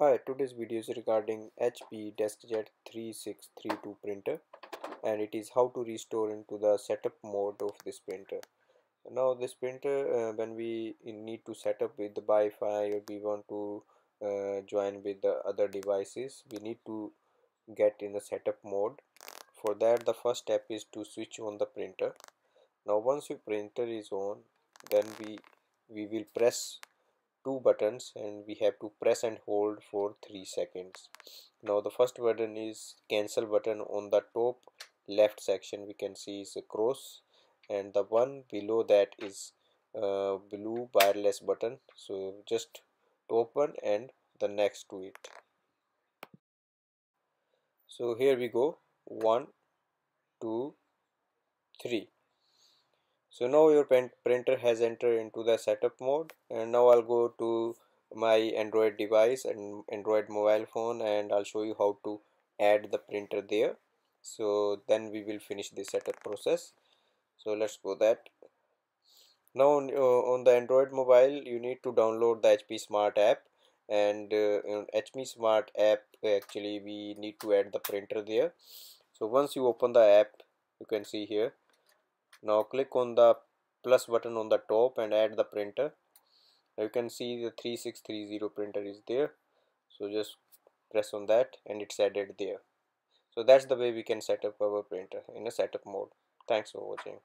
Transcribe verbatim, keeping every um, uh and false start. Hi, today's video is regarding H P DeskJet three six three two printer, and it is how to restore into the setup mode of this printer. Now this printer, uh, when we need to set up with the Wi-Fi or we want to uh, join with the other devices, we need to get in the setup mode. For that, the first step is to switch on the printer. Now once your printer is on, then we we will press two buttons, and we have to press and hold for three seconds. Now the first button is cancel button. On the top left section we can see is a cross, and the one below that is uh, blue wireless button, so just top one and the next to it. So here we go, one two three. So now your printer has entered into the setup mode, and now I'll go to my Android device and Android mobile phone, and I'll show you how to add the printer there. So then we will finish the setup process. So let's go that. Now on, uh, on the Android mobile, you need to download the H P Smart app, and uh, in H P Smart app actually we need to add the printer there. So once you open the app, you can see here. Now click on the plus button on the top and add the printer. Now you can see the three six three zero printer is there. So just press on that and it's added there. So that's the way we can set up our printer in a setup mode. Thanks for watching.